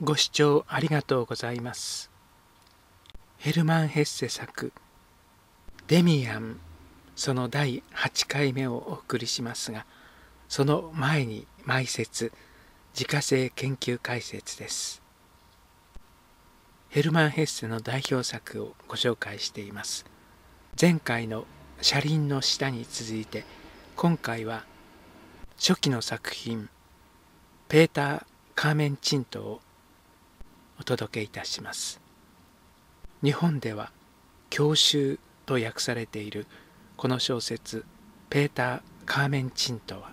ご視聴ありがとうございます。ヘルマン・ヘッセ作「デミアン」その第8回目をお送りしますが、その前に前説自家製研究解説です。ヘルマン・ヘッセの代表作をご紹介しています。前回の「車輪の下」に続いて今回は初期の作品「ペーター・カーメンチント」をお届けいたします。日本では「郷愁」と訳されているこの小説「ペーター・カーメンチント」は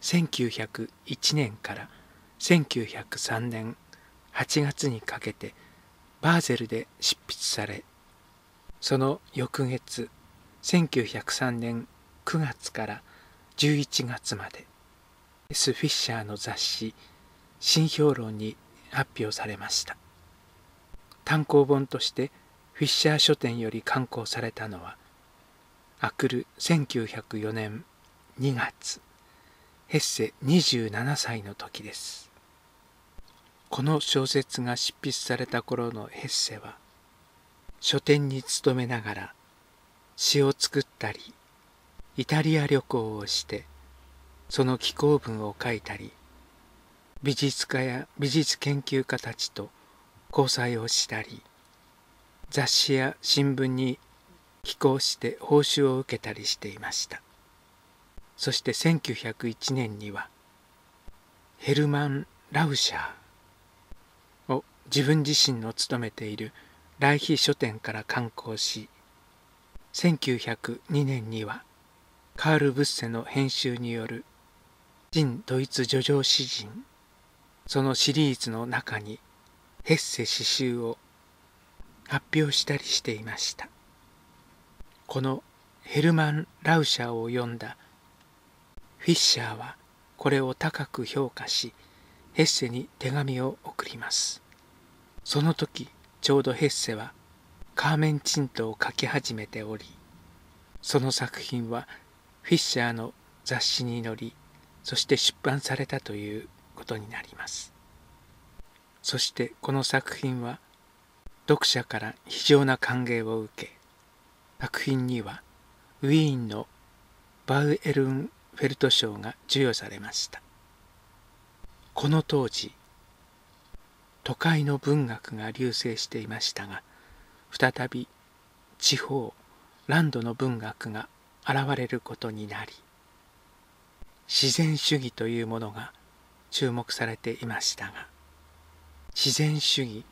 1901年から1903年8月にかけてバーゼルで執筆され、その翌月1903年9月から11月まで S ・フィッシャーの雑誌「新評論」に発表されました。単行本としてフィッシャー書店より刊行されたのはあくる1904年2月ヘッセ27歳の時です。この小説が執筆された頃のヘッセは書店に勤めながら詩を作ったりイタリア旅行をしてその寄稿文を書いたり美術家や美術研究家たちと交際をしたり雑誌や新聞に寄稿して報酬を受けたりしていました。そして1901年にはヘルマン・ラウシャーを自分自身の勤めている来日書店から刊行し、1902年にはカール・ブッセの編集による「新ドイツ叙情詩人」そのシリーズの中にヘッセ詩集を発表したりしていました。このヘルマン・ラウシャーを読んだフィッシャーはこれを高く評価し、ヘッセに手紙を送ります。その時ちょうどヘッセはカーメン・チントを書き始めており、その作品はフィッシャーの雑誌に載り、そして出版されたということになります。そしてこの作品は読者から非常な歓迎を受け、作品にはウィーンのバウエルンフェルト賞が授与されました。この当時、都会の文学が隆盛していましたが、再び地方、ランドの文学が現れることになり、自然主義というものが注目されていましたが、自然主義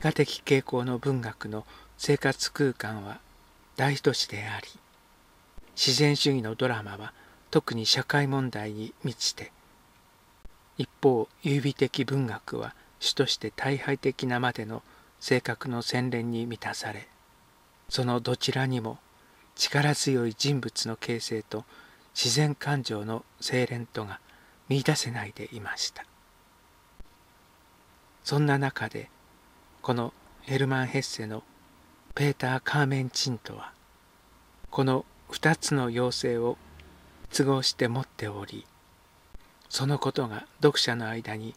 が的傾向の文学の生活空間は大都市であり、自然主義のドラマは特に社会問題に満ちて、一方優美的文学は主として退廃的なまでの性格の洗練に満たされ、そのどちらにも力強い人物の形成と自然感情の精錬とが見出せないでいました。そんな中でこのヘルマン・ヘッセの「ペーター・カーメン・チント」はこの2つの要請を結合して持っており、そのことが読者の間に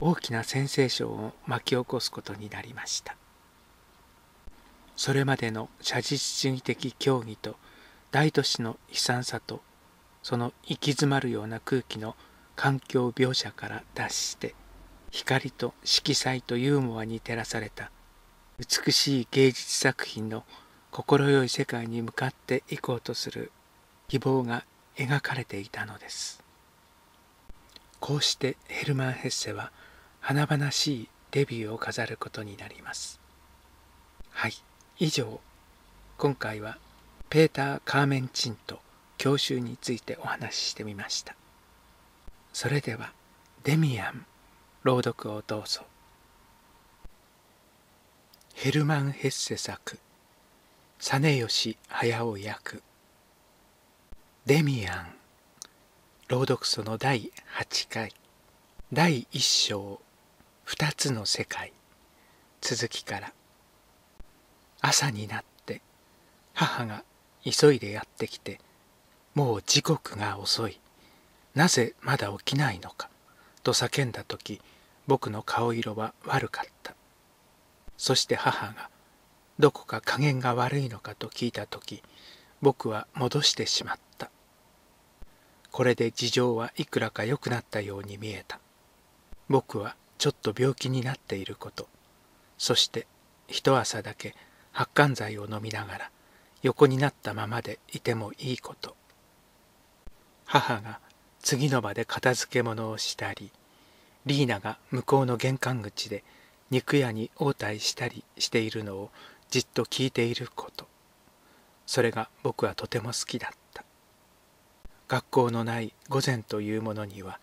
大きなセンセーションを巻き起こすことになりました。それまでの写実主義的教義と大都市の悲惨さとその行き詰まるような空気の環境描写から脱して、光と色彩とユーモアに照らされた美しい芸術作品の快い世界に向かっていこうとする希望が描かれていたのです。こうしてヘルマン・ヘッセは華々しいデビューを飾ることになります。はい、以上、今回はペーター・カーメン・チント郷愁についてお話ししてみました。それではデミアン朗読をどうぞ。ヘルマン・ヘッセ作実吉隼夫訳デミアン朗読その第8回第1章2つの世界続きから。朝になって母が急いでやってきて、もう時刻が遅い。なぜまだ起きないのかと叫んだ時、僕の顔色は悪かった。そして母がどこか加減が悪いのかと聞いた時、僕は戻してしまった。これで事情はいくらか良くなったように見えた。僕はちょっと病気になっていること、そして一朝だけ発汗剤を飲みながら横になったままでいてもいいこと、母が次の場で片付け物をしたり、リーナが向こうの玄関口で肉屋に応対したりしているのをじっと聞いていること、それが僕はとても好きだった。学校のない午前というものには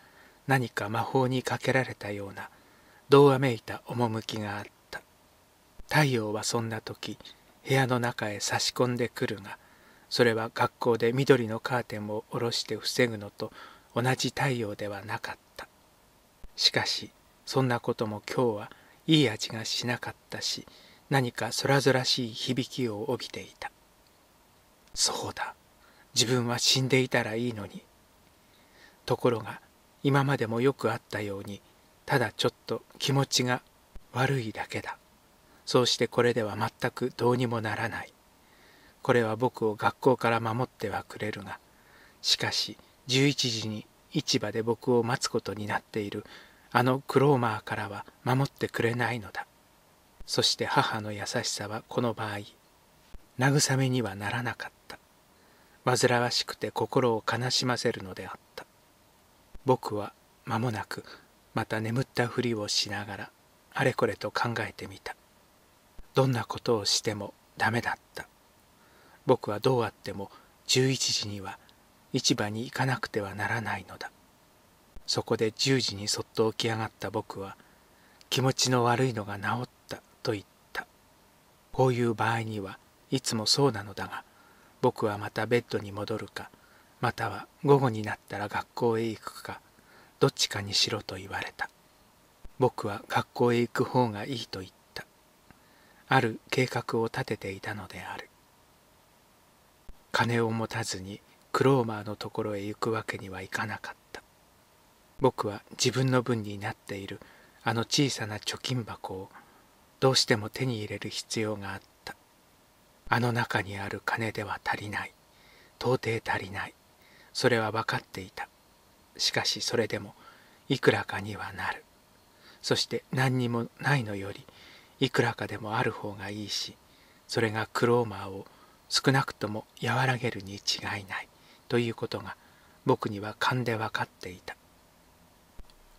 何か魔法にかけられたような童話めいた趣があった。太陽はそんな時部屋の中へ差し込んでくるが、それは学校で緑のカーテンを下ろして防ぐのと同じ太陽ではなかった。しかしそんなことも今日はいい味がしなかったし、何かそらぞらしい響きを帯びていた。そうだ、自分は死んでいたらいいのに。ところが今までもよくあったように、ただちょっと気持ちが悪いだけだ。そうしてこれでは全くどうにもならない。これは僕を学校から守ってはくれるが、しかし11時に市場で僕を待つことになっているあのクローマーからは守ってくれないのだ。そして母の優しさはこの場合慰めにはならなかった。煩わしくて心を悲しませるのであった。僕は間もなくまた眠ったふりをしながらあれこれと考えてみた。どんなことをしてもダメだった。僕はどうあっても11時には市場に行かなくてはならないのだ。そこで10時にそっと起き上がった僕は、気持ちの悪いのが治ったと言った。こういう場合にはいつもそうなのだが、僕はまたベッドに戻るか、または午後になったら学校へ行くか、どっちかにしろと言われた。僕は学校へ行く方がいいと言った。ある計画を立てていたのである。金を持たずにクローマーのところへ行くわけにはいかなかった。僕は自分の分になっているあの小さな貯金箱をどうしても手に入れる必要があった。あの中にある金では足りない、到底足りない、それは分かっていた。しかしそれでもいくらかにはなる。そして何にもないのよりいくらかでもある方がいいし、それがクローマーを少なくとも和らげるに違いないということが僕には勘で分かっていた。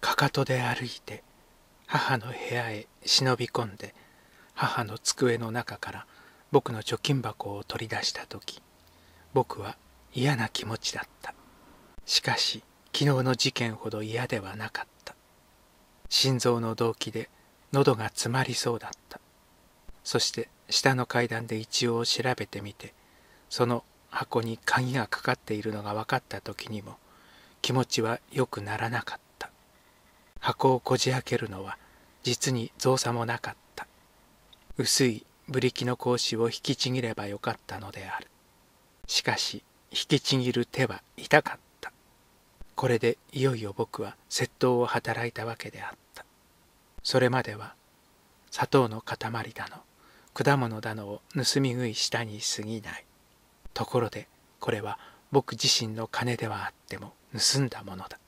かかとで歩いて母の部屋へ忍び込んで、母の机の中から僕の貯金箱を取り出した時、僕は嫌な気持ちだった。しかし昨日の事件ほど嫌ではなかった。心臓の動悸で喉が詰まりそうだった。そして下の階段で一応調べてみて、その箱に鍵がかかっているのが分かった時にも気持ちは良くならなかった。箱をこじ開けるのは実に造作もなかった。薄いブリキの格子を引きちぎればよかったのである。しかし引きちぎる手は痛かった。これでいよいよ僕は窃盗を働いたわけであった。それまでは砂糖の塊だの果物だのを盗み食いしたに過ぎない。ところでこれは僕自身の金ではあっても盗んだものだ。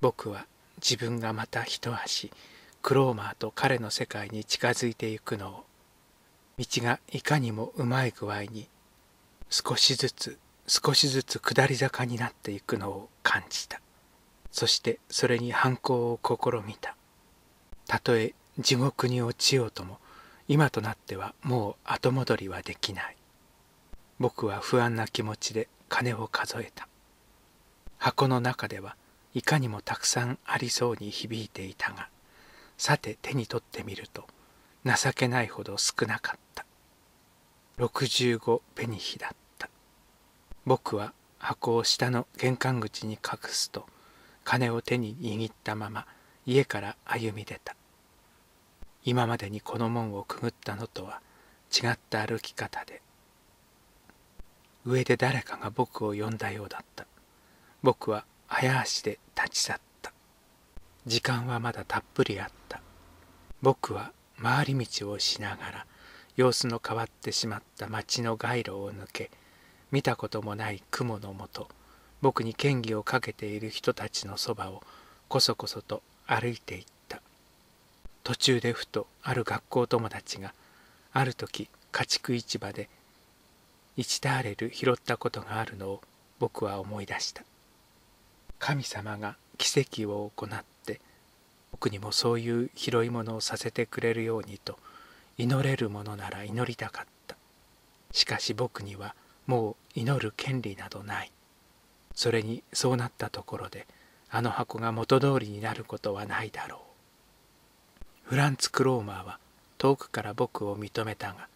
僕は自分がまた一足クローマーと彼の世界に近づいていくのを、道がいかにもうまい具合に少しずつ下り坂になっていくのを感じた。そしてそれに反抗を試みた。たとえ地獄に落ちようとも今となってはもう後戻りはできない。僕は不安な気持ちで金を数えた。箱の中ではいかにもたくさんありそうに響いていたが、さて手に取ってみると情けないほど少なかった。65ペニヒだった。僕は箱を下の玄関口に隠すと、金を手に握ったまま家から歩み出た。今までにこの門をくぐったのとは違った歩き方で、上で誰かが僕を呼んだようだった。僕は早足で立ち去った。時間はまだたっぷりあった。僕は回り道をしながら、様子の変わってしまった町の街路を抜け、見たこともない雲のもと、僕に嫌疑をかけている人たちのそばをこそこそと歩いていった。途中でふとある学校友達が、ある時家畜市場で1ターレル拾ったことがあるのを僕は思い出した。神様が奇跡を行って、僕にもそういう拾い物をさせてくれるようにと、祈れるものなら祈りたかった。しかし僕にはもう祈る権利などない。それにそうなったところで、あの箱が元通りになることはないだろう。フランツ・クローマーは遠くから僕を認めたが、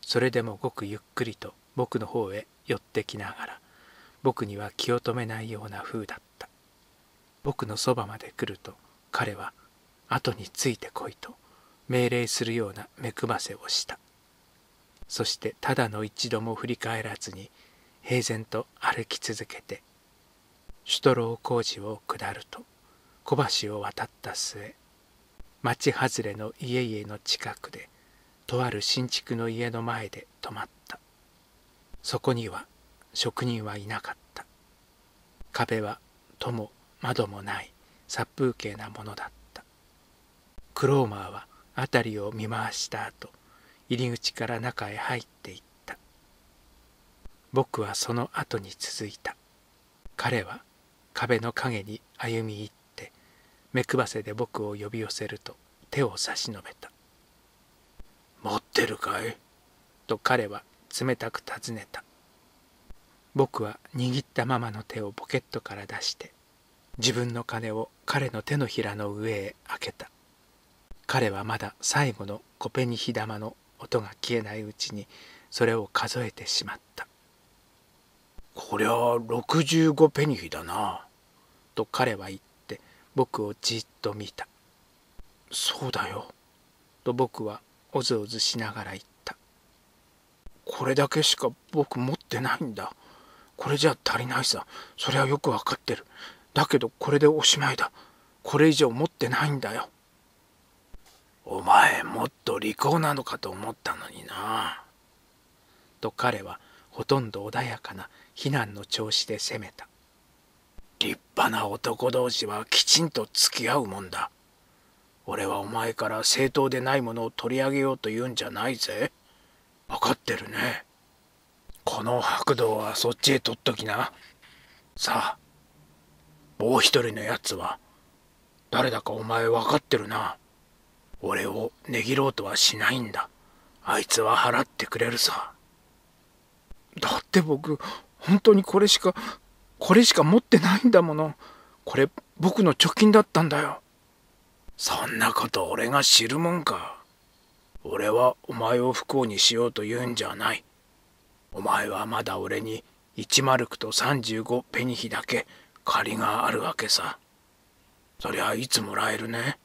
それでもごくゆっくりと僕の方へ寄ってきながら、僕には気を止めないような風だった。僕のそばまで来ると、彼は後についてこいと命令するような目くばせをした。そしてただの一度も振り返らずに平然と歩き続けて、シュトロー工事を下ると小橋を渡った末、町外れの家々の近くでとある新築の家の前で止まった。そこには職人はいなかった。壁は戸も窓もない殺風景なものだった。クローマーは辺りを見回した後、入り口から中へ入っていった。僕はその後に続いた。彼は壁の陰に歩み入って、目くばせで僕を呼び寄せると手を差し伸べた。持ってるかい？と彼は冷たく尋ねた。僕は握ったままの手をポケットから出して、自分の金を彼の手のひらの上へ開けた。彼はまだ最後の小ペニ火玉の音が消えないうちにそれを数えてしまった。こりゃ65ペニヒだな。と彼は言って僕をじっと見た。そうだよ。と僕はおずおずしながら言った。これだけしか僕持ってないんだ。これじゃ足りないさ。それはよくわかってる。だけどこれでおしまいだ。これ以上持ってないんだよ。お前もっと利口なのかと思ったのにな。と彼はほとんど穏やかな非難の調子で責めた。立派な男同士はきちんと付き合うもんだ。俺はお前から正当でないものを取り上げようと言うんじゃないぜ。分かってるね。この白道はそっちへ取っときな。さあ、もう一人のやつは誰だかお前分かってるな。俺をねぎろうとはしないんだ。あいつは払ってくれるさ。だって僕、本当にこれしか持ってないんだもの。これ、僕の貯金だったんだよ。そんなこと俺が知るもんか。俺はお前を不幸にしようと言うんじゃない。お前はまだ俺に1マルクと35ペニヒだけ借りがあるわけさ。そりゃいつもらえるね。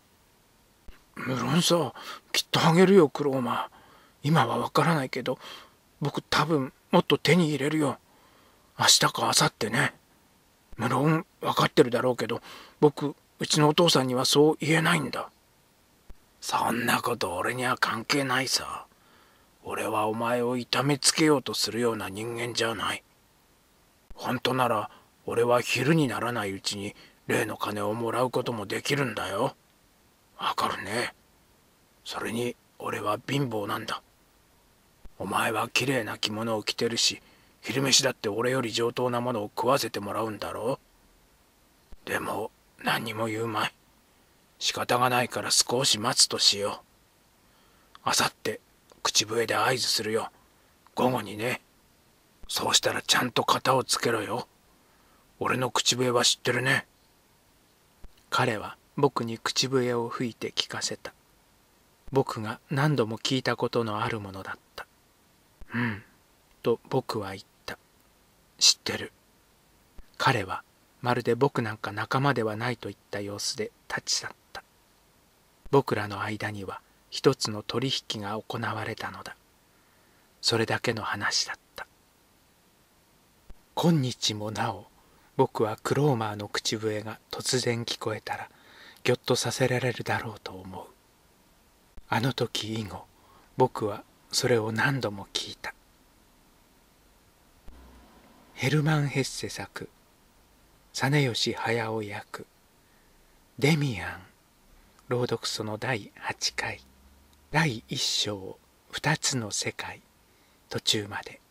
無論さ、きっとあげるよ、クローマー。今はわからないけど、僕多分もっと手に入れるよ。明日か明後日ね。無論わかってるだろうけど、僕、うちのお父さんにはそう言えないんだ。そんなこと俺には関係ないさ。俺はお前を痛めつけようとするような人間じゃない。本当なら、俺は昼にならないうちに例の金をもらうこともできるんだよ。わかるね。それに俺は貧乏なんだ。お前は綺麗な着物を着てるし、昼飯だって俺より上等なものを食わせてもらうんだろう。でも何にも言うまい。仕方がないから少し待つとしよう。あさって口笛で合図するよ。午後にね。そうしたらちゃんと型をつけろよ。俺の口笛は知ってるね。彼は僕に口笛を吹いて聞かせた。僕が何度も聞いたことのあるものだった。うん、と僕は言った。知ってる。彼はまるで僕なんか仲間ではないといった様子で立ち去った。僕らの間には一つの取引が行われたのだ。それだけの話だった。今日もなお、僕はクローマーの口笛が突然聞こえたら、ぎょっとさせられるだろうと思う。あの時以後、僕はそれを何度も聞いた。ヘルマン・ヘッセ作、実吉隼雄役、デミアン、朗読その第8回、第1章、2つの世界、途中まで。